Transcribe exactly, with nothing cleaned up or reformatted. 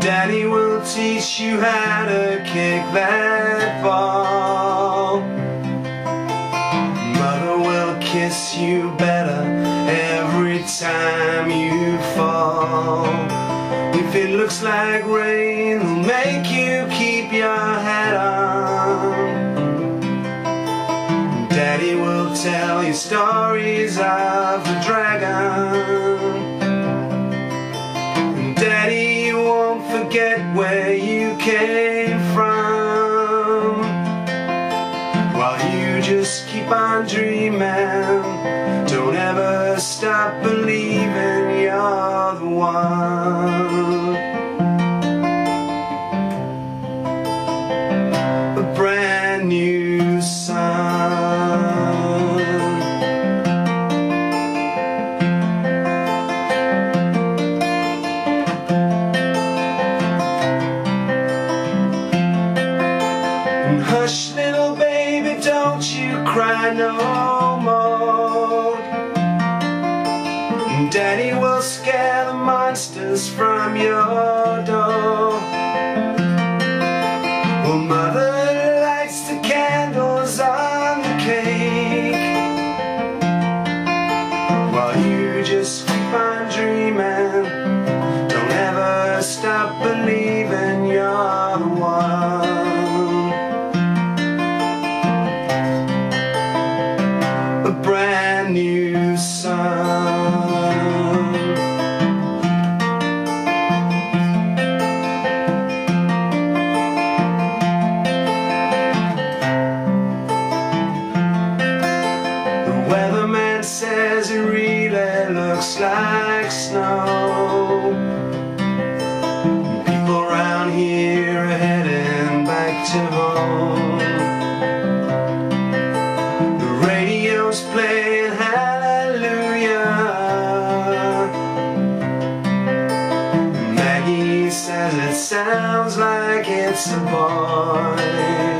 Daddy will teach you how to kick that ball. Mother will kiss you better every time you fall. If it looks like rain, it'll make you keep your head on. Daddy will tell you stories of the dragon. Forget where you came from, while you just keep on dreaming. Don't ever stop believing you're the one. A brand new sun. Hush, little baby, don't you cry no more. Daddy will scare the monsters from your door. Well, Mother lights the candles on the cake, while you just keep on dreaming. Don't ever stop believing you're the one. Brand new sun. The weatherman says it really looks like snow. People around here are heading back to home. Playing hallelujah. Maggie says it sounds like it's a boy.